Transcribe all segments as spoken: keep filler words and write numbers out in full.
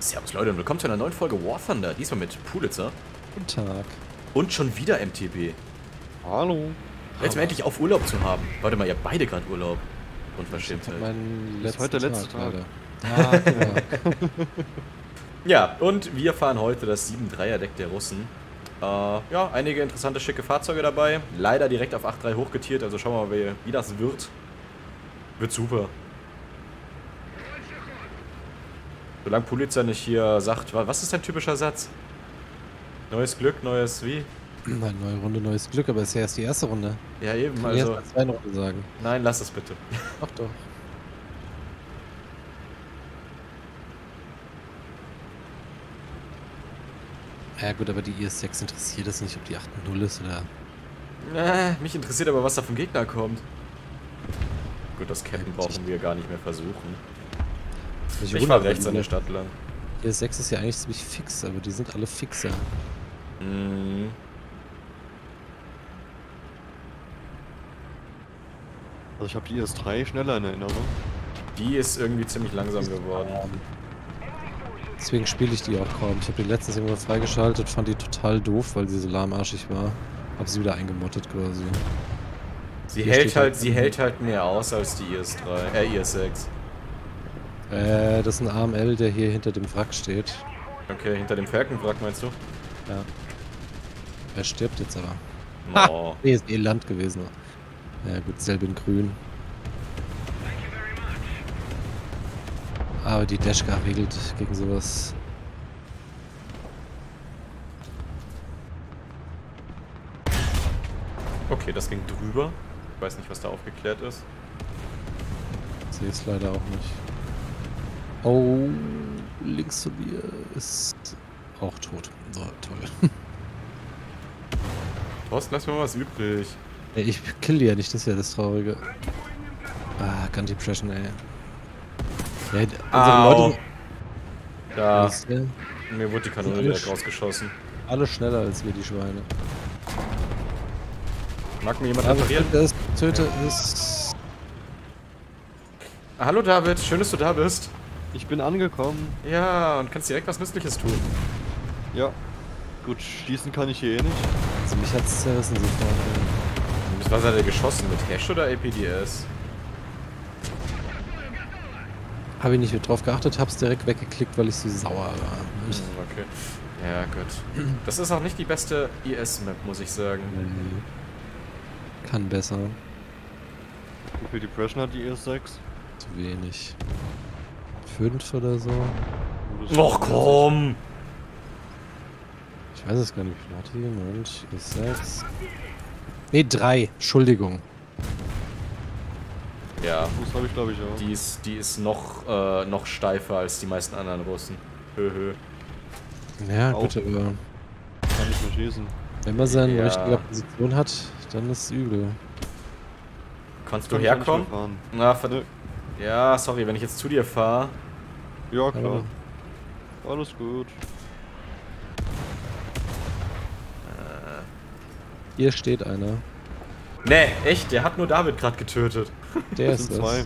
Servus Leute und willkommen zu einer neuen Folge War Thunder, diesmal mit Pulitzer. Guten Tag. Und schon wieder M T B. Hallo. Jetzt mal endlich auf Urlaub zu haben. Warte mal, ihr habt beide gerade Urlaub. Unverschämt halt. Das ist heute der letzte Tag. Tag. Ah, ja. Ja, und wir fahren heute das sieben-Dreier-Deck der Russen. Äh, ja, einige interessante, schicke Fahrzeuge dabei. Leider direkt auf acht-drei hochgetiert, also schauen wir mal, wie, wie das wird. Wird super. Solange Pulitzer nicht hier sagt, was ist dein typischer Satz? Neues Glück, neues wie? Nein, neue Runde, neues Glück, aber es ist ja erst die erste Runde. Ja, eben, Kann also... erst mal zwei Runden sagen. Nein, lass das bitte. Ach doch. Ja gut, aber die I S sechs interessiert es nicht, ob die acht null ist oder... Äh, mich interessiert aber, was da vom Gegner kommt. Gut, das Cappen brauchen wir gar nicht mehr versuchen. Ich, ich fahre rechts an der Stadt lang. I S sechs ist ja eigentlich ziemlich fix, aber die sind alle fixer. Mhm. Also ich habe die I S drei schneller in Erinnerung. Die ist irgendwie ziemlich langsam geworden. Deswegen spiele ich die auch kaum. Ich habe die letztens irgendwann freigeschaltet, fand die total doof, weil sie so lahmarschig war. Hab sie wieder eingemottet quasi. Sie Hier hält halt, sie hält halt mehr aus als die I S drei, äh, I S sechs. Äh, das ist ein A M L, der hier hinter dem Wrack steht. Okay, hinter dem Falkenwrack meinst du? Ja. Er stirbt jetzt aber. Oh. Ha! Nee, ist eh Land gewesen. Ja gut, selbe in grün. Aber die Dashka regelt gegen sowas. Okay, das ging drüber. Ich weiß nicht, was da aufgeklärt ist. Ich sehe es leider auch nicht. Oh, links zu mir ist auch tot. So, toll. Thorsten, lass mir mal was übrig. Ey, ich kill die ja nicht, das ist ja das Traurige. Ah, Gun Depression, ey. Ja, unsere Leute... Da. Was, ja? Mir wurde die Kanone direkt rausgeschossen. Alle schneller als wir, die Schweine. Mag mir jemand reparieren? Das Töte ist... Ah, hallo David, schön, dass du da bist. Ich bin angekommen. Ja, und kannst direkt was Nützliches tun. Ja. Gut, schießen kann ich hier eh nicht. Also mich hat's zerrissen sofort. Was hat er geschossen? Mit HESH oder A P D S? Habe ich nicht drauf geachtet, hab's direkt weggeklickt, weil ich so sauer war. Okay. Ja, gut. Das ist auch nicht die beste I S-Map, muss ich sagen. Nee. Kann besser. Wie viel Depression hat die I S sechs? Zu wenig. fünf oder so. Och komm! Ich weiß es gar nicht, wie viel hat die? I S sechs. Ne, drei. Entschuldigung. Ja. Das habe ich, glaube ich, auch. Die ist, die ist noch, äh, noch steifer als die meisten anderen Russen. Höhö. Hö. Ja, auch. Bitte, aber... Kann nicht mehr schießen. Wenn man seine ja. richtige Position hat, dann ist es übel. Kannst du herkommen? Na, verdammt. Ja, sorry, wenn ich jetzt zu dir fahre. Ja, klar. Hallo. Alles gut. Äh. Hier steht einer. Nee, echt? Der hat nur David gerade getötet. Der ist es. Zwei.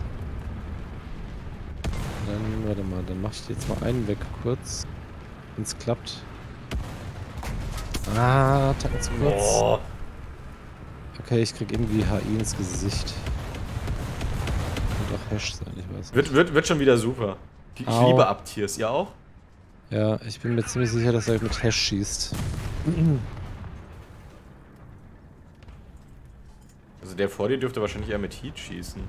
Dann, warte mal, dann mach ich jetzt mal einen weg kurz. Wenn's klappt. Ah, Attacken zu kurz. Oh. Okay, ich krieg irgendwie H I ins Gesicht. Auch Hash sein, ich weiß nicht. Wird, wird, wird schon wieder super. Ich Au. liebe Abtiers, ihr auch? Ja, ich bin mir ziemlich sicher, dass er mit Hash schießt. Also der vor dir dürfte wahrscheinlich eher mit Heat schießen.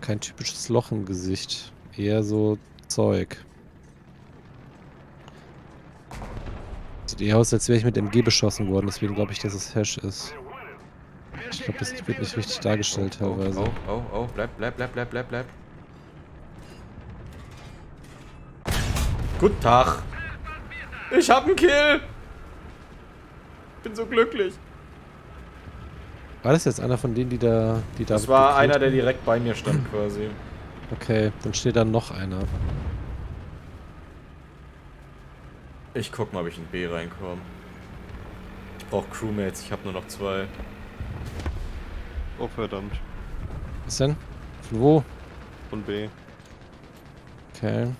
Kein typisches Loch im Gesicht. Eher so Zeug. Sieht eher aus, als wäre ich mit M G beschossen worden, deswegen glaube ich, dass es Hash ist. Ich glaube, das wird nicht richtig dargestellt oh, teilweise. Oh, oh, oh, bleib, bleib, bleib, bleib, bleib, bleib. Guten Tag. Ich hab einen Kill. Bin so glücklich. War das jetzt einer von denen, die da... Die das war einer, der direkt bei mir stand quasi. Okay, dann steht da noch einer. Ich guck mal, ob ich in B reinkomme. Ich brauche Crewmates, ich habe nur noch zwei. Oh verdammt. Was denn? Von wo? Von B. Okay.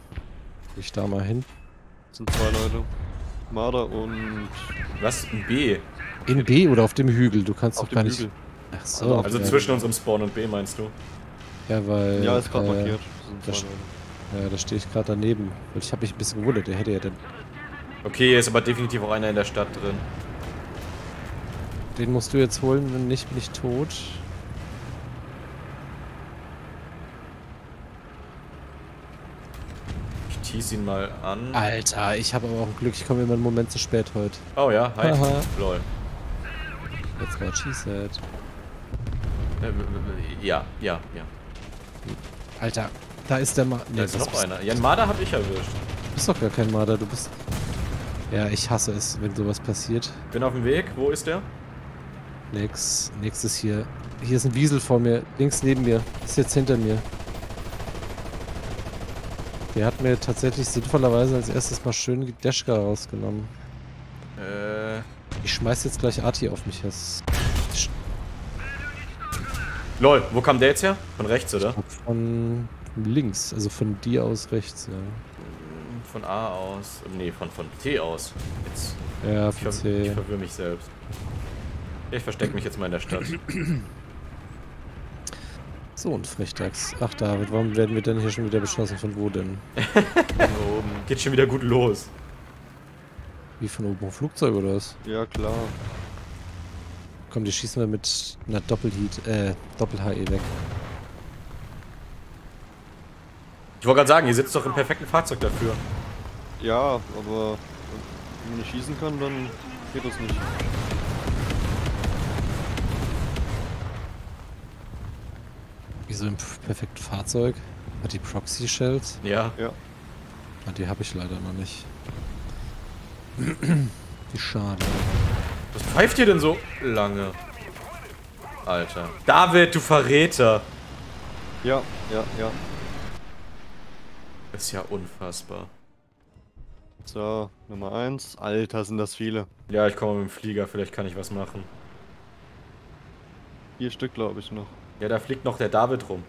Ich da mal hin. Das sind zwei Leute. Marder und... Was? In B? In B oder auf dem Hügel? Du kannst auf doch gar nicht... Hügel. Ach so. Also okay. Zwischen uns im Spawn und B meinst du? Ja, weil... Ja, ist gerade äh, markiert. Das sind da, ja, da stehe ich gerade daneben. Ich habe mich ein bisschen gewundert, der hätte ja denn... Okay, hier ist aber definitiv auch einer in der Stadt drin. Den musst du jetzt holen, wenn nicht, bin ich tot. Ich tease ihn mal an. Alter, ich habe aber auch Glück, ich komme immer einen Moment zu spät heute. Oh ja, hi. Aha. Lol. That's what she said. Ja, ja, ja. Alter, da ist der Marder. Nee, da ist noch einer. Ja, einen Marder hab ich erwischt. Du bist doch gar kein Marder, du bist... Ja, ich hasse es, wenn sowas passiert. Bin auf dem Weg, wo ist der? Nix, nix ist hier. Hier ist ein Wiesel vor mir, links neben mir. Ist jetzt hinter mir. Der hat mir tatsächlich sinnvollerweise als erstes mal schön die Dashka rausgenommen. Äh... Ich schmeiß jetzt gleich Arti auf mich. Lol, wo kam der jetzt her? Von rechts, oder? Von links, also von dir aus rechts, ja. Von A aus, nee, von, von T aus. Jetzt. Ja, von ich, T. Ich verwirre mich selbst. Ich verstecke mich jetzt mal in der Stadt. So, ein Frechdachs. Ach David, warum werden wir denn hier schon wieder beschossen? Von wo denn? Von oben. Geht schon wieder gut los. Wie von oben? Flugzeug oder was? Ja, klar. Komm, die schießen wir mit einer Doppelheat, äh, Doppel-H E weg. Ich wollte gerade sagen, ihr sitzt doch im perfekten Fahrzeug dafür. Ja, aber wenn man nicht schießen kann, dann geht das nicht. Wieso im perfekten Fahrzeug? Hat die Proxy-Shells? Ja. Ja. Ah, die habe ich leider noch nicht. Wie schade. Was pfeift ihr denn so lange? Alter. David, du Verräter! Ja, ja, ja. Ist ja unfassbar. So, Nummer eins. Alter, sind das viele. Ja, ich komme mit dem Flieger, vielleicht kann ich was machen. Vier Stück, glaube ich, noch. Ja, da fliegt noch der David rum.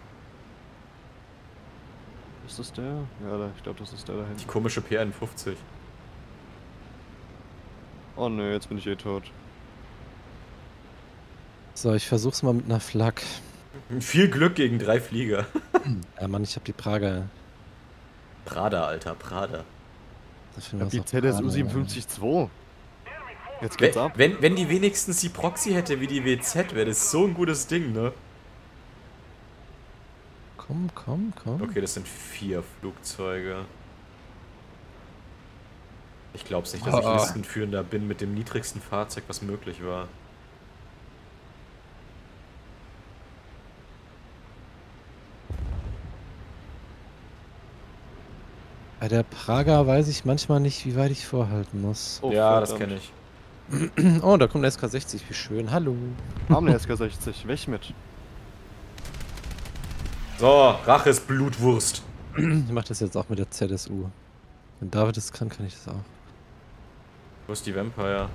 Ist das der? Ja, ich glaube, das ist der da hinten. Die komische P einundfünfzig. Oh ne, jetzt bin ich eh tot. So, ich versuch's mal mit einer Flak. Viel Glück gegen drei Flieger. Ja, Mann, ich hab die Prager. Prada, Alter, Prada. Ich hab die Z S U fünfundfünfzig zwei. Jetzt geht's wenn, ab. Wenn, wenn die wenigstens die Proxy hätte wie die W Z, wäre das so ein gutes Ding, ne? Komm, komm, komm. Okay, das sind vier Flugzeuge. Ich glaub's nicht, dass oh, ich Listenführender bin mit dem niedrigsten Fahrzeug, was möglich war. Bei der Prager weiß ich manchmal nicht, wie weit ich vorhalten muss. Oh, ja, verdammt. Das kenne ich. Oh, da kommt der S K sechzig, wie schön. Hallo. Haben der S K sechzig, weg mit. So, Rache ist Blutwurst. Ich mach das jetzt auch mit der Z S U. Wenn David das kann, kann ich das auch. Wo ist die Vampire?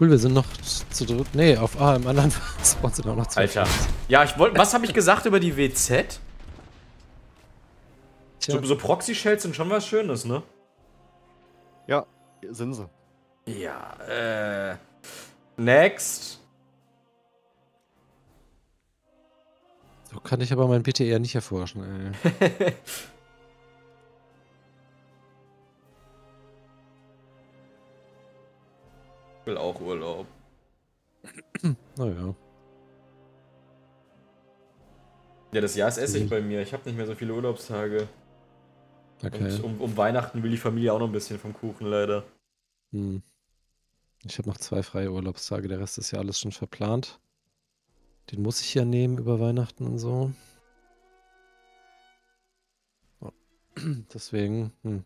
Cool, wir sind noch zu dritt. Ne, auf A im anderen Spawn sind auch noch zwei. Alter. Spaß. Ja, ich wollte. Was habe ich gesagt über die W Z? Tja. So, so Proxy-Shells sind schon was Schönes, ne? Ja, sind sie. Ja, äh. Next. So kann ich aber mein B T R nicht erforschen, ey. Will auch Urlaub. Naja. Ja, das Jahr ist Essig bei mir. Ich habe nicht mehr so viele Urlaubstage. Okay. Und um, um Weihnachten will die Familie auch noch ein bisschen vom Kuchen, leider. Hm. Ich habe noch zwei freie Urlaubstage. Der Rest ist ja alles schon verplant. Den muss ich ja nehmen über Weihnachten und so. Oh. Deswegen. Hm.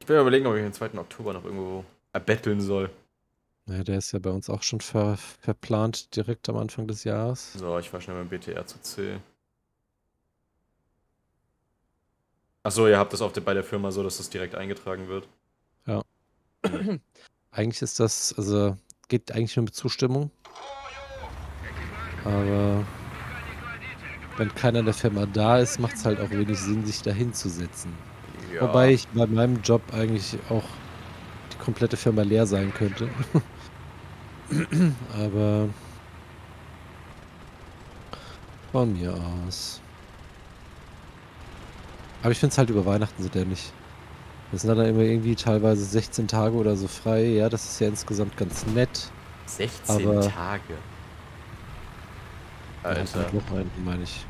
Ich will überlegen, ob ich den zweiten Oktober noch irgendwo erbetteln soll. Naja, der ist ja bei uns auch schon ver verplant, direkt am Anfang des Jahres. So, ich war schnell mit dem B T R zu C. Achso, ihr habt das auch bei der Firma so, dass das direkt eingetragen wird. Ja. Eigentlich ist das, also, geht eigentlich nur mit Zustimmung. Aber wenn keiner der Firma da ist, macht es halt auch wenig Sinn, sich dahin zu setzen. Ja. Wobei ich bei meinem Job eigentlich auch die komplette Firma leer sein könnte. Aber von mir aus. Aber ich finde es halt über Weihnachten so dämlich. Das sind dann immer irgendwie teilweise sechzehn Tage oder so frei. Ja, das ist ja insgesamt ganz nett. sechzehn Tage? Alter. Meine ich.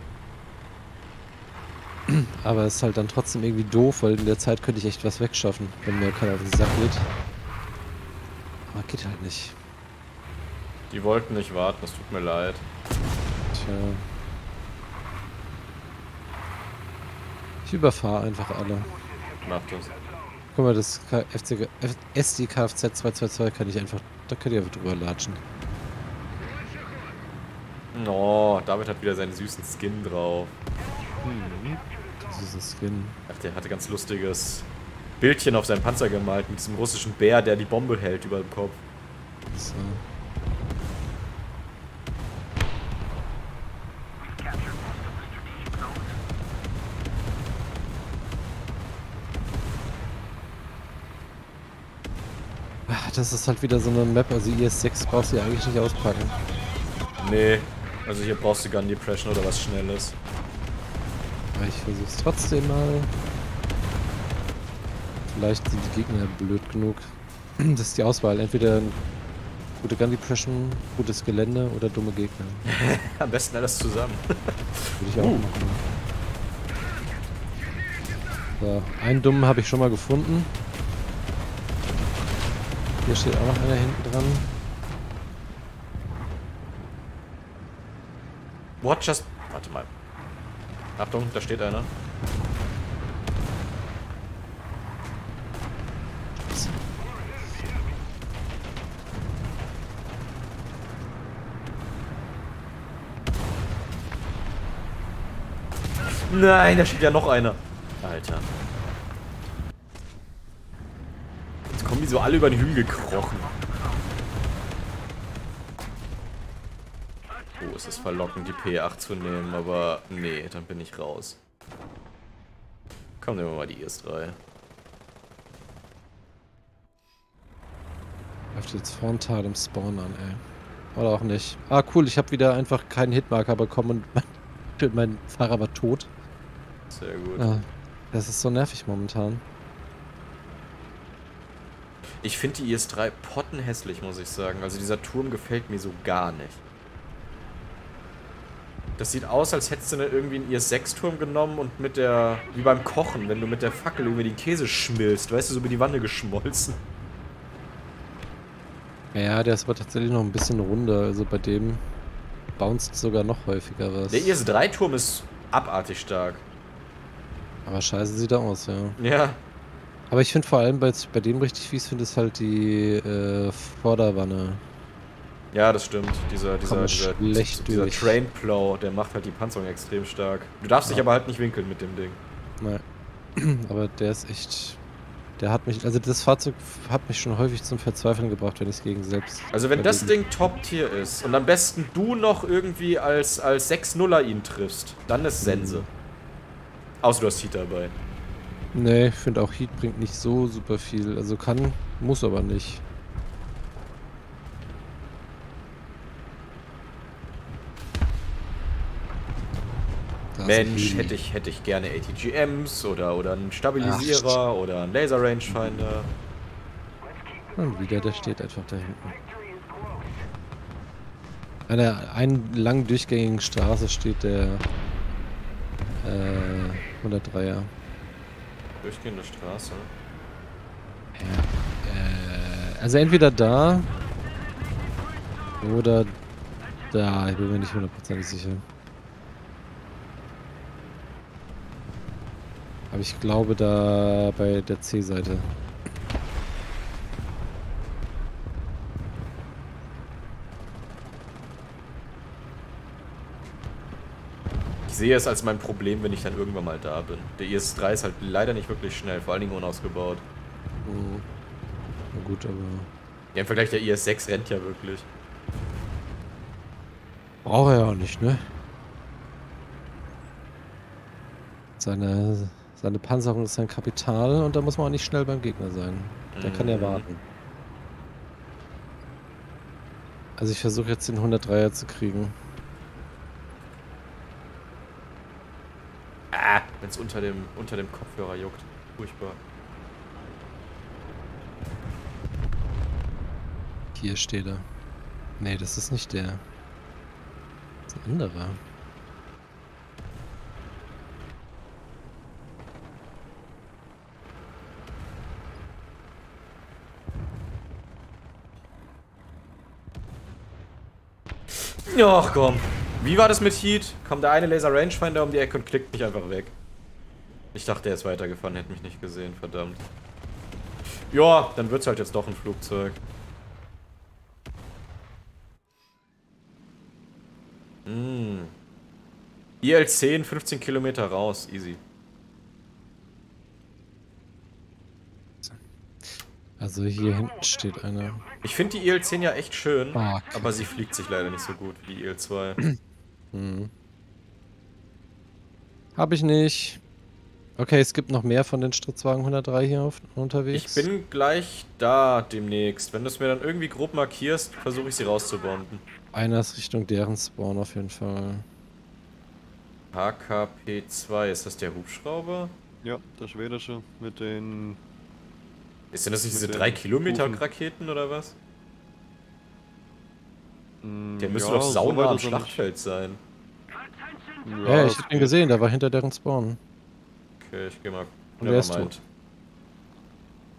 Aber es ist halt dann trotzdem irgendwie doof, weil in der Zeit könnte ich echt was wegschaffen, wenn mir keiner auf den Sack geht. Aber geht halt nicht. Die wollten nicht warten, das tut mir leid. Tja. Ich überfahre einfach alle. Macht das. Guck mal, das S D Kfz zwei zwei zwei kann ich einfach, da kann ich einfach drüber latschen. No, David hat wieder seinen süßen Skin drauf. Hm. Das ist ein Skin. Ach, der hatte ganz lustiges Bildchen auf seinen Panzer gemalt mit diesem russischen Bär, der die Bombe hält über dem Kopf. So. Ach, das ist halt wieder so eine Map, also I S sechs brauchst du ja eigentlich nicht auspacken. Nee, also hier brauchst du Gun Depression oder was Schnelles. Ich versuch's trotzdem mal. Vielleicht sind die Gegner blöd genug. Das ist die Auswahl. Entweder gute Gun Depression, gutes Gelände oder dumme Gegner. Am besten alles zusammen. Würde ich auch uh. machen. So, einen dummen habe ich schon mal gefunden. Hier steht auch noch einer hinten dran. What just... Warte mal. Achtung, da steht einer. Nein, da steht ja noch einer. Alter. Jetzt kommen die so alle über den Hügel gekrochen. Oh, es ist verlockend, die P acht zu nehmen, aber nee, dann bin ich raus. Komm, nehmen wir mal die I S drei. Läuft jetzt frontal im Spawn an, ey. Oder auch nicht. Ah, cool, ich habe wieder einfach keinen Hitmarker bekommen und mein, mein Fahrer war tot. Sehr gut. Ah, das ist so nervig momentan. Ich finde die I S drei pottenhässlich, muss ich sagen. Also dieser Turm gefällt mir so gar nicht. Das sieht aus, als hättest du irgendwie einen I S sechs Turm genommen und mit der... Wie beim Kochen, wenn du mit der Fackel über den Käse schmilzt. Weißt du, so über die Wanne geschmolzen. Ja, der ist aber tatsächlich noch ein bisschen runder. Also bei dem bounced sogar noch häufiger was. Der I S drei Turm ist abartig stark. Aber scheiße sieht er aus, ja. Ja. Aber ich finde vor allem, bei, bei dem richtig fies finde ich halt die äh, Vorderwanne. Ja, das stimmt. Dieser, dieser, dieser, dieser Trainplow, der macht halt die Panzerung extrem stark. Du darfst ja. dich aber halt nicht winkeln mit dem Ding. Nein. Aber der ist echt... Der hat mich... Also das Fahrzeug hat mich schon häufig zum Verzweifeln gebracht, wenn ich es gegen selbst... Also wenn das Ding Top-Tier ist und am besten du noch irgendwie als, als sechs Nuller ihn triffst, dann ist Sense. Mhm. Außer du hast Heat dabei. Nee, ich finde auch Heat bringt nicht so super viel. Also kann, muss aber nicht. Mensch, hätte ich, hätte ich gerne A T G Ms oder, oder einen Stabilisierer. Ach, oder einen Laser Rangefinder. Und wieder, der steht einfach da hinten. An der einen lang durchgängigen Straße steht der äh, hundertdreier. Durchgehende Straße? Ja, äh, also entweder da oder da, ich bin mir nicht hundertprozentig sicher. Aber ich glaube da bei der C-Seite. Ich sehe es als mein Problem, wenn ich dann irgendwann mal da bin. Der I S drei ist halt leider nicht wirklich schnell, vor allen Dingen unausgebaut. Oh. Na gut, aber... Ja, im Vergleich der I S sechs rennt ja wirklich. Braucht er ja auch nicht, ne? Seine, seine Panzerung ist sein Kapital und da muss man auch nicht schnell beim Gegner sein. Der mhm. kann ja warten. Also ich versuche jetzt den hundertdreier zu kriegen. Ah, wenn es unter dem, unter dem Kopfhörer juckt. Furchtbar. Hier steht er. Nee, das ist nicht der. Das ist ein anderer. Ach komm. Wie war das mit Heat? Kommt der eine Laser Rangefinder um die Ecke und klickt mich einfach weg. Ich dachte, er ist weitergefahren, hätte mich nicht gesehen, verdammt. Ja, dann wird's halt jetzt doch ein Flugzeug. Hm. I L zehn, fünfzehn Kilometer raus, easy. Also hier hinten steht einer. Ich finde die I L zehn ja echt schön, oh, aber sie fliegt sich leider nicht so gut wie die I L zwei. Hm. Hab ich nicht. Okay, es gibt noch mehr von den Stritzwagen hundertdrei hier auf, unterwegs. Ich bin gleich da demnächst. Wenn du es mir dann irgendwie grob markierst, versuche ich sie rauszubomben. Einer ist Richtung deren Spawn auf jeden Fall. H K P zwei, ist das der Hubschrauber? Ja, der schwedische mit den... Ist denn das nicht diese drei Kilometer Raketen oder was? Mm, der müsste ja, doch sauber so am Schlachtfeld sein. Ja, hey, ich hab ihn gesehen, da war hinter deren Spawn. Okay, ich geh mal. Und der ist tot.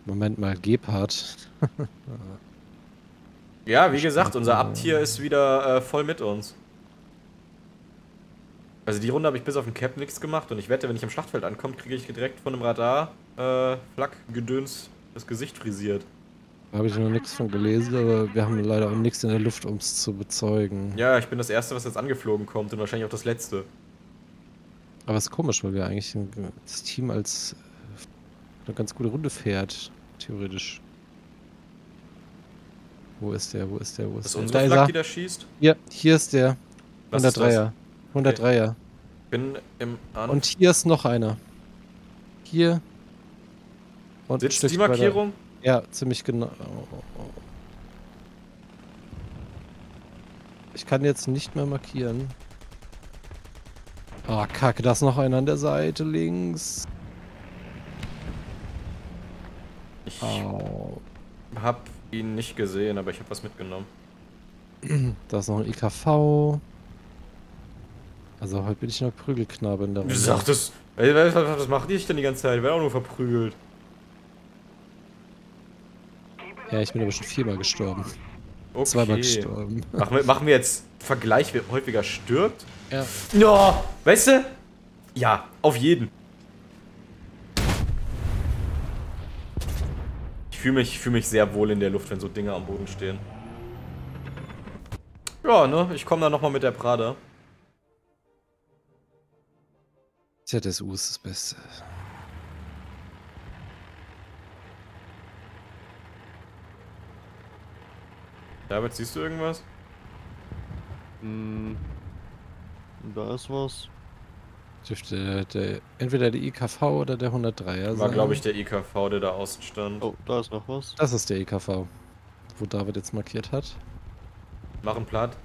Moment mal, Gepard. Ja, wie gesagt, unser Abt hier ist wieder äh, voll mit uns. Also die Runde habe ich bis auf den Cap nichts gemacht und ich wette, wenn ich am Schlachtfeld ankomme, kriege ich direkt von einem Radar äh, Flak-Gedöns das Gesicht frisiert. Da habe ich noch nichts von gelesen, aber wir haben leider auch nichts in der Luft, um es zu bezeugen. Ja, ich bin das Erste, was jetzt angeflogen kommt und wahrscheinlich auch das Letzte. Aber es ist komisch, weil wir eigentlich das Team als eine ganz gute Runde fährt, theoretisch. Wo ist der, wo ist der, wo ist der? Das ist unsere Flak, die da schießt? Ja, hier ist der. hundertdreier. hundertdreier. Okay. Bin im Anf Und hier ist noch einer. Hier. Und sitzt die Markierung? Ja, ziemlich genau. Ich kann jetzt nicht mehr markieren. Ah, oh, kacke, da ist noch einer an der Seite links. Ich oh. hab ihn nicht gesehen, aber ich hab was mitgenommen. Da ist noch ein I K V. Also heute bin ich noch Prügelknabe in der Runde. Du sagtest, was macht ich denn die ganze Zeit? Ich werde auch nur verprügelt. Ja, ich bin aber schon viermal gestorben. Okay. Zweimal gestorben. Machen wir, machen wir jetzt Vergleich, wer häufiger stirbt? Ja. Ja, weißt du? Ja, auf jeden. Ich fühle mich, fühl mich sehr wohl in der Luft, wenn so Dinge am Boden stehen. Ja, ne? Ich komme da nochmal mit der Prada. Z S U ist das Beste. David, siehst du irgendwas? Hm. Da ist was. Dürfte der, entweder der I K V oder der hundertdreier sein. War, glaube ich, der I K V, der da außen stand. Oh, da ist noch was. Das ist der I K V, wo David jetzt markiert hat. Mach einen Platt.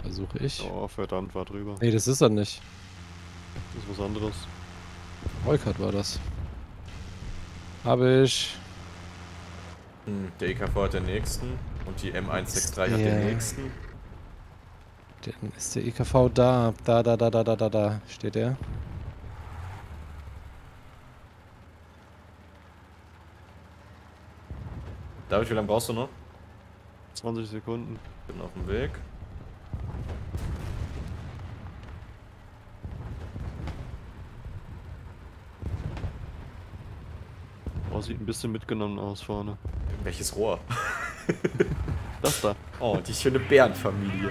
Versuche ich. Oh, verdammt, war drüber. Nee, das ist er nicht. Das ist was anderes. Volkert war das. Habe ich. Der E K V hat den nächsten und die M eins sechs drei hat den nächsten. Dann ist der E K V da. Da, da, da, da, da, da, da. Steht er. David, wie lange brauchst du noch? zwanzig Sekunden. Bin auf dem Weg. Oh, sieht ein bisschen mitgenommen aus vorne. Welches Rohr? Das da. Oh, die schöne Bärenfamilie.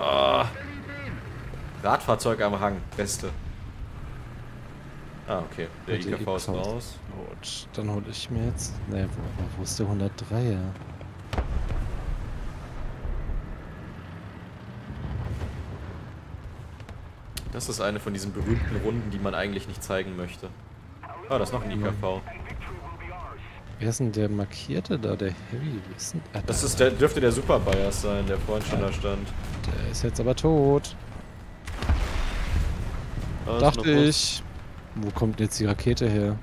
Oh. Radfahrzeug am Hang, beste. Ah, okay. Der I K V ist raus. Gut, dann hole ich mir jetzt. Ne, wo, wo ist der hundertdreier? Das ist eine von diesen berühmten Runden, die man eigentlich nicht zeigen möchte. Ah, da ist noch ein I K V. Wer ist denn der Markierte da, der Heavy? Ist denn, ah, das da ist der, dürfte der Super Bias sein, der vorhin schon da stand. Der ist jetzt aber tot. Ah, dachte ich. Wo kommt jetzt die Rakete her?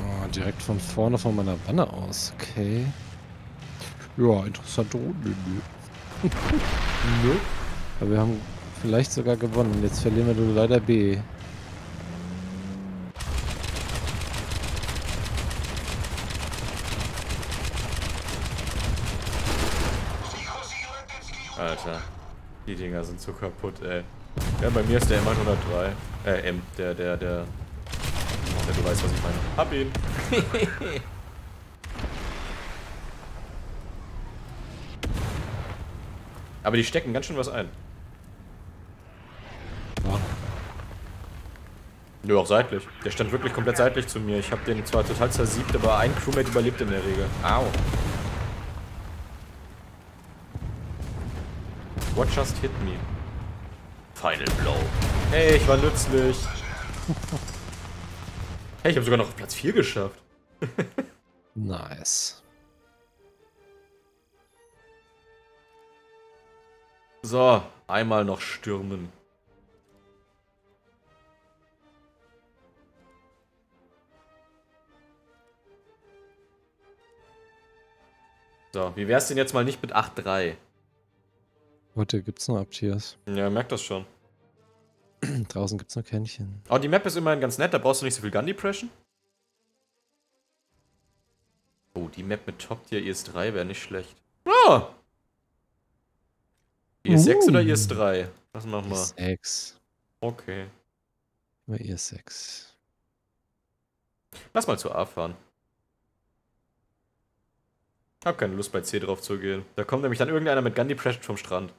Oh, direkt von vorne von meiner Wanne aus, okay. Ja, interessante Runde. Aber wir haben vielleicht sogar gewonnen. Jetzt verlieren wir nur leider B. Alter, die Dinger sind so kaputt, ey. Ja, bei mir ist der M hundertdrei. Äh, M. Der, der, der. Ja, du weißt, was ich meine. Hab ihn! Aber die stecken ganz schön was ein. Ja. Nö, auch seitlich. Der stand wirklich komplett seitlich zu mir. Ich habe den zwar total zersiebt, aber ein Crewmate überlebt in der Regel. Au. What just hit me? Final blow. Hey, ich war nützlich. Hey, ich habe sogar noch auf Platz vier geschafft. Nice. So, einmal noch stürmen. So, wie wär's denn jetzt mal nicht mit acht drei? Warte, gibt's noch Abtiers? Ja, merkt das schon. Draußen gibt's noch Kännchen. Oh, die Map ist immerhin ganz nett, da brauchst du nicht so viel Gun Depression. Oh, die Map mit Top-Tier I S drei wäre nicht schlecht. Ah! I S sechs uh. oder I S drei? Was machen wir? I S sechs. Okay. Über I S sechs. Lass mal zu A fahren. Hab keine Lust bei C drauf zu gehen. Da kommt nämlich dann irgendeiner mit Gun Depression vom Strand.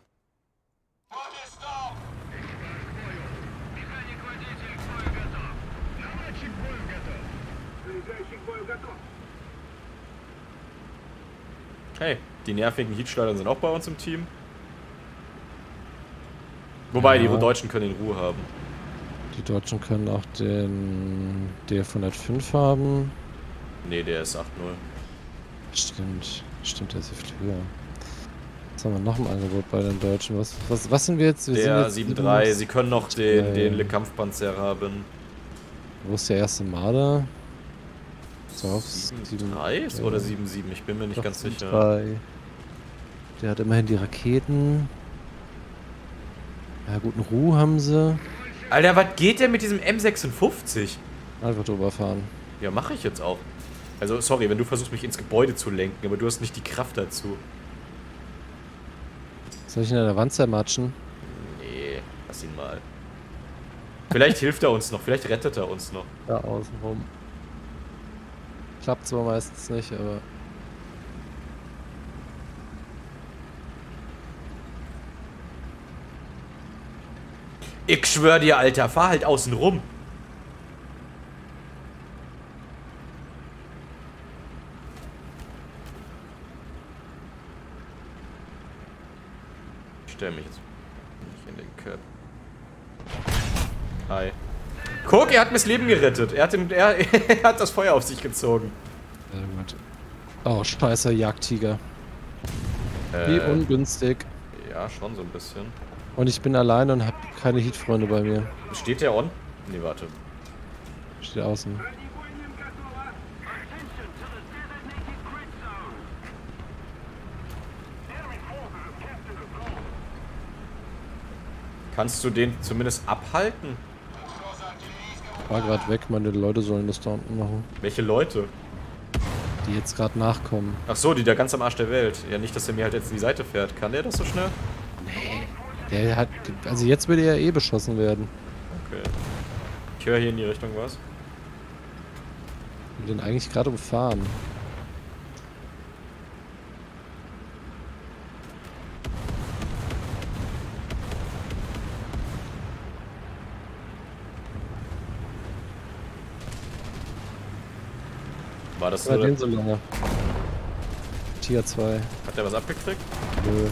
Hey, die nervigen Heatschleudern sind auch bei uns im Team. Wobei, ja, die Deutschen können den Ruhe haben. Die Deutschen können auch den D F hundertfünf haben. Ne, der ist achtzig. Stimmt, stimmt, der ist viel höher. Jetzt haben wir noch ein Angebot bei den Deutschen. Was, was, was sind wir jetzt? Wir der sieben drei, sie können noch den, den Le Kampfpanzer haben. Wo ist der erste Marder? sieben drei oder sieben sieben? Ich bin mir nicht ganz sicher. Der hat immerhin die Raketen. Ja, guten Ruhe haben sie. Alter, was geht denn mit diesem M sechsundfünfzig? Einfach drüber fahren. Ja, mache ich jetzt auch. Also, sorry, wenn du versuchst, mich ins Gebäude zu lenken, aber du hast nicht die Kraft dazu. Soll ich ihn an der Wand zermatschen? Nee, lass ihn mal. Vielleicht hilft er uns noch, vielleicht rettet er uns noch. Da außenrum. Klappt zwar meistens nicht, aber... Ich schwör dir, Alter, fahr halt außen rum. Ich stell mich jetzt nicht in den Körper. Hi. Guck, er hat mir das Leben gerettet. Er hat, den, er, er hat das Feuer auf sich gezogen. Oh, scheiße, Jagdtiger. Äh, Wie ungünstig. Ja, schon so ein bisschen. Und ich bin alleine und habe keine Heat-Freunde bei mir. Steht der on? Nee, warte. Steht außen. Kannst du den zumindest abhalten? War gerade weg, meine Leute sollen das da unten machen. Welche Leute? Die jetzt gerade nachkommen. Ach so, die da ganz am Arsch der Welt. Ja, nicht, dass er mir halt jetzt in die Seite fährt. Kann der das so schnell? Nee. Der hat... Also jetzt würde er eh beschossen werden. Okay. Ich höre hier in die Richtung was. Ich bin eigentlich gerade umfahren. War das nur... Den so lange. Tier zwei. Hat der was abgekriegt? Nö.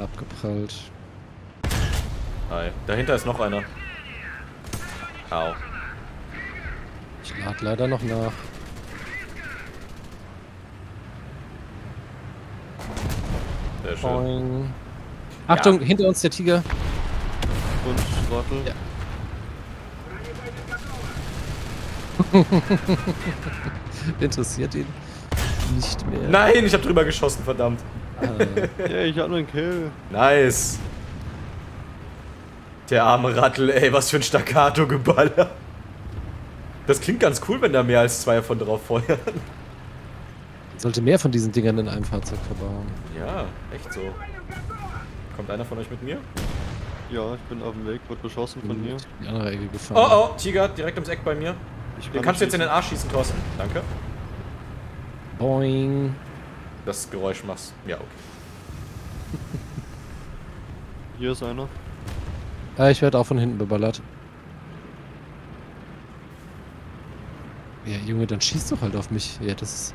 abgeprallt. Hi. Dahinter ist noch einer. Au. Ich lade leider noch nach. Sehr schön. Boing. Achtung, ja. Hinter uns der Tiger. Und Rottel. Ja. Interessiert ihn nicht mehr. Nein, ich hab drüber geschossen, verdammt. Ah. Ja, ich hab nur einen Kill. Nice. Der arme Rattel, ey, was für ein Staccato-Geballer. Das klingt ganz cool, wenn da mehr als zwei von drauf feuern. Ich sollte mehr von diesen Dingern in einem Fahrzeug verbauen. Ja, echt so. Kommt einer von euch mit mir? Ja, ich bin auf dem Weg, wird beschossen von mir. In die andere Ecke gefahren. Oh, oh, Tiger, direkt ums Eck bei mir. Ich den kannst du jetzt in den Arsch schießen, Thorsten. Danke. Boing. Das Geräusch machst. Ja, okay. Hier ist einer. Ja, ich werde auch von hinten beballert. Ja, Junge, dann schießt doch halt auf mich. Ja, das ist...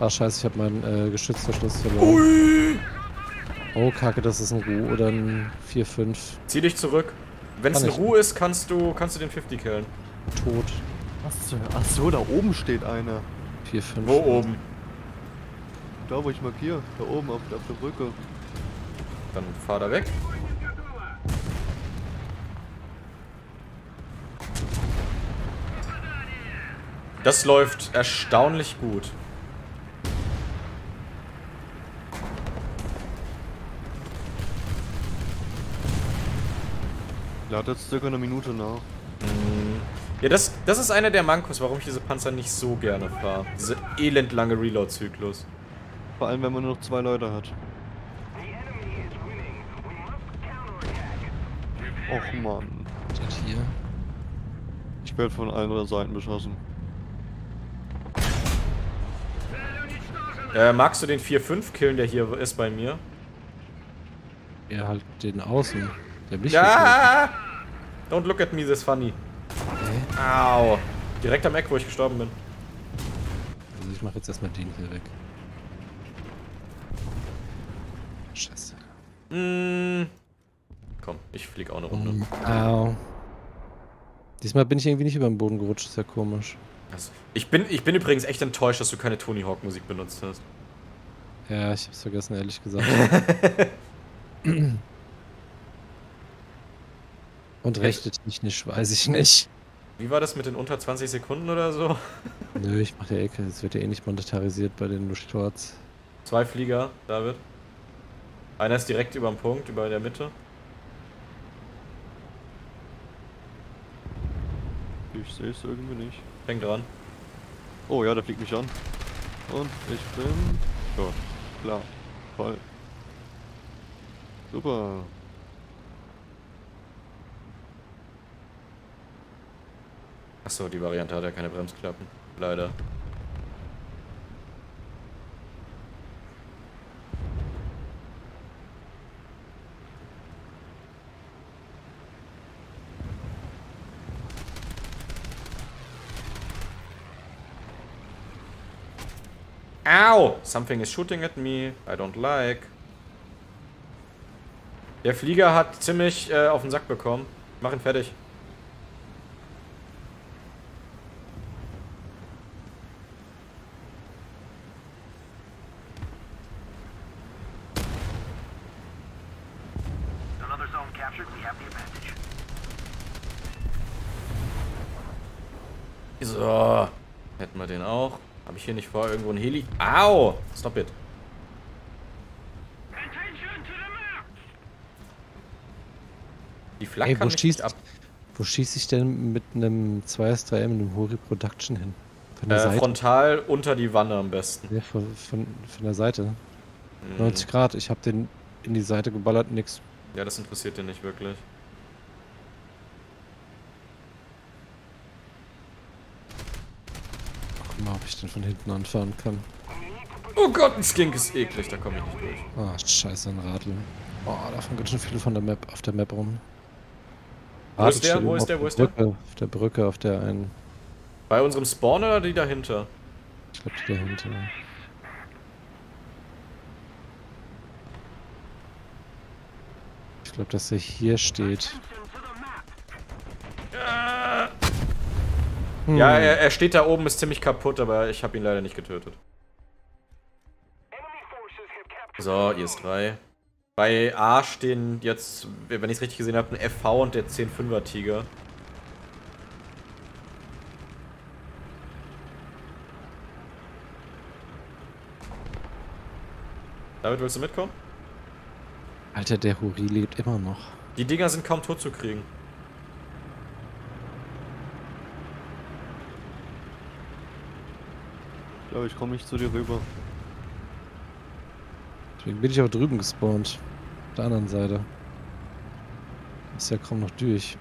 Ah, scheiße, ich habe meinen äh, Geschützverschluss verloren. Ui. Oh, kacke, das ist ein Ruhe oder ein vier fünf. Zieh dich zurück. Wenn es eine Ruhe ist, kannst du, kannst du den fünfzig killen. Tot. Ach so, da oben steht einer. vier fünf. Wo oben? Da, wo ich markiere. Da oben, auf, auf der Brücke. Dann fahr da weg. Das läuft erstaunlich gut. Lade jetzt circa eine Minute nach. Ja, das, das ist einer der Mankos, warum ich diese Panzer nicht so gerne fahre. Diese elendlange Reload-Zyklus. Vor allem, wenn man nur noch zwei Leute hat. Och man. Das hier. Ich werde von allen Seiten beschossen. Äh, magst du den vier fünf killen, der hier ist bei mir? Ja, halt den außen. Der mich ja! Don't look at me, this funny. Okay. Au! Direkt am Eck, wo ich gestorben bin. Also ich mach jetzt erstmal den hier weg. Scheiße. Mm. Komm, ich flieg auch eine Runde. Um, au. Diesmal bin ich irgendwie nicht über den Boden gerutscht, ist ja komisch. Also, ich bin, ich bin übrigens echt enttäuscht, dass du keine Tony Hawk Musik benutzt hast. Ja, ich hab's vergessen, ehrlich gesagt. Und rechnet mich nicht, weiß ich nicht. Wie war das mit den unter zwanzig Sekunden oder so? Nö, ich mach der Ecke, das wird ja eh nicht monetarisiert bei den Shorts. Zwei Flieger, David. Einer ist direkt über dem Punkt, über der Mitte. Ich sehe es irgendwie nicht. Häng dran. Oh ja, der fliegt mich an. Und ich bin... So, klar. Voll. Super. Achso, die Variante hat ja keine Bremsklappen. Leider. Au! Something is shooting at me. I don't like. Der Flieger hat ziemlich äh, auf den Sack bekommen. Mach ihn fertig. So. Hätten wir den auch. Habe ich hier nicht vor, irgendwo ein Heli... Au! Stop it. Die Flak kann mich nicht ab... Wo schieße ich denn mit einem zwei S drei M, einem Hori Production hin? Von der äh, Seite? Frontal unter die Wanne am besten. Ja, von, von, von der Seite. Mhm. neunzig Grad, ich habe den in die Seite geballert, nix. Ja, das interessiert den nicht wirklich. Mal, ob ich den von hinten anfahren kann. Oh Gott, ein Skink ist eklig, da komme ich nicht durch. Ah, oh, scheiße, ein Radl. Oh, davon geht schon viele von der Map, auf der Map rum. Wo ist der? Wo ist der? Wo ist der? Auf der Brücke, auf der einen. Bei unserem Spawner oder die dahinter? Ich glaube, die dahinter. Ich glaube, dass er hier steht. Hm. Ja, er, er steht da oben, ist ziemlich kaputt, aber ich habe ihn leider nicht getötet. So, I S drei. Bei A stehen jetzt, wenn ich es richtig gesehen habe, ein F V und der zehn fünfer Tiger. David, willst du mitkommen? Alter, der Huri lebt immer noch. Die Dinger sind kaum tot zu kriegen. Ich glaube, ich komme nicht zu dir rüber. Deswegen bin ich auch drüben gespawnt. Auf der anderen Seite. Ist ja kaum noch durch.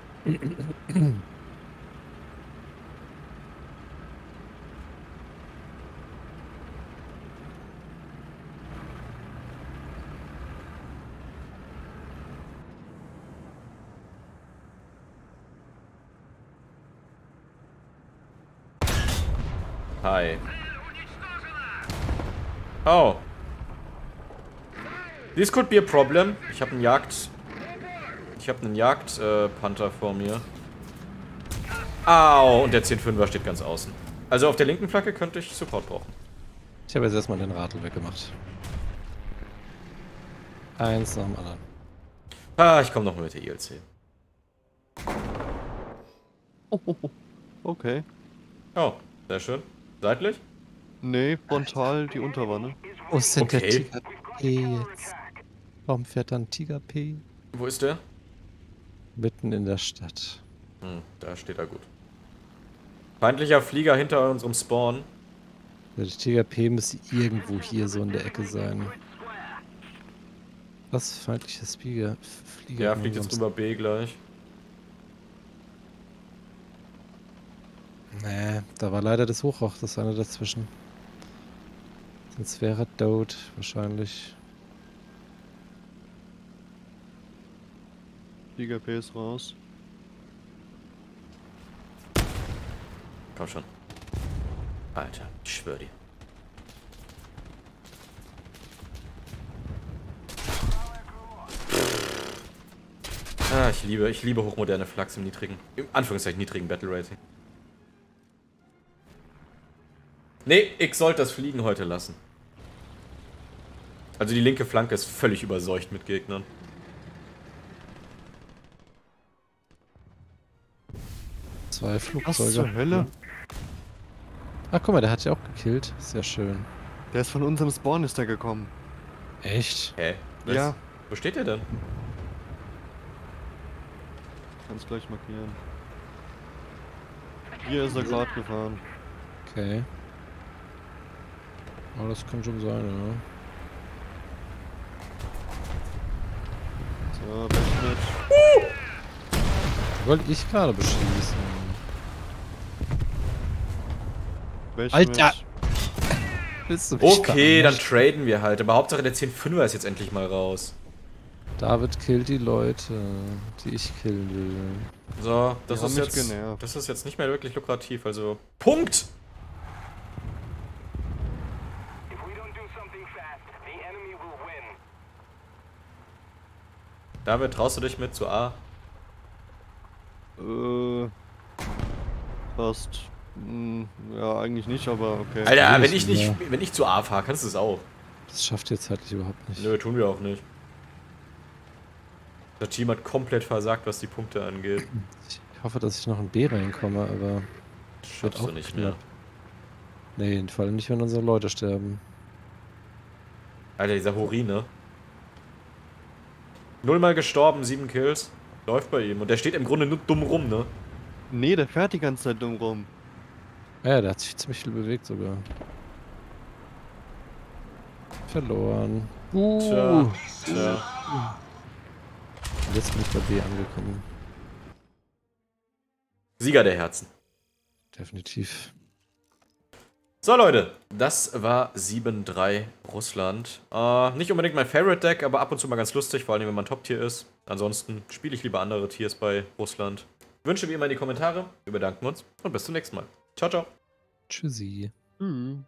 Hi. Oh. This could be a problem. Ich habe einen Jagd... Ich habe einen Jagdpanther äh, vor mir. Au, und der zehn fünfer steht ganz außen. Also auf der linken Flagge könnte ich Support brauchen. Ich habe jetzt erstmal den Radl weggemacht. Eins nach dem anderen. Ah, ich komme noch mit der I L zehn. Oh, oh, oh. Okay. Oh, sehr schön. Seitlich? Nee, frontal die Unterwanne. Wo ist denn der Tiger P jetzt? Warum fährt dann Tiger P? Wo ist der? Mitten in der Stadt. Hm, da steht er gut. Feindlicher Flieger hinter unserem Spawn. Der Tiger P müsste irgendwo hier so in der Ecke sein. Was? Feindliches Flieger? Flieger ja, fliegt jetzt drüber B gleich. Nee, da war leider das Hochroch, das eine dazwischen. Sonst wäre er tot, wahrscheinlich. Tiger P ist raus. Komm schon. Alter, ich schwör dir. Ah, ich liebe, ich liebe hochmoderne Flaks im niedrigen, im Anführungszeichen niedrigen Battle Rating. Nee, ich sollte das Fliegen heute lassen. Also die linke Flanke ist völlig überseucht mit Gegnern. Zwei Flugzeuge. Was zur Hölle? Ach guck mal, der hat ja auch gekillt. Sehr schön. Der ist von unserem Spawn ist der gekommen. Echt? Hä? Was? Ja. Wo steht der denn? Kannst gleich markieren. Hier ist er gerade gefahren. Okay. Oh, das kann schon sein, ja. So, Backmatch. Uh! Wollte ich gerade beschießen. Backmatch. Alter! Bist du okay, dann traden wir halt. Aber Hauptsache der zehn fünfer ist jetzt endlich mal raus. David killt die Leute, die ich killen will. So, das ist jetzt genervt. Das ist jetzt nicht mehr wirklich lukrativ, also... Punkt! David, traust du dich mit zu A? Äh. Fast. Hm, ja, eigentlich nicht, aber okay. Alter, wenn ich nicht, wenn ich zu A fahre, kannst du es auch. Das schafft ihr zeitlich überhaupt nicht. Nö, tun wir auch nicht. Das Team hat komplett versagt, was die Punkte angeht. Ich hoffe, dass ich noch in B reinkomme, aber. Schaffst du nicht mehr. Nee, in Fall nicht, wenn unsere Leute sterben. Alter, dieser Hori, ne? Nullmal gestorben, sieben Kills. Läuft bei ihm. Und der steht im Grunde nur dumm rum, ne? Nee, der fährt die ganze Zeit dumm rum. Ja, der hat sich ziemlich viel bewegt sogar. Verloren. Uh. Tja. Tja. Und jetzt bin ich bei B angekommen. Sieger der Herzen. Definitiv. So Leute, das war sieben drei Russland. Äh, nicht unbedingt mein Favorite Deck, aber ab und zu mal ganz lustig, vor allem wenn man Top-Tier ist. Ansonsten spiele ich lieber andere Tiers bei Russland. Wünsche wie immer in die Kommentare, wir bedanken uns und bis zum nächsten Mal. Ciao, ciao. Tschüssi. Mhm.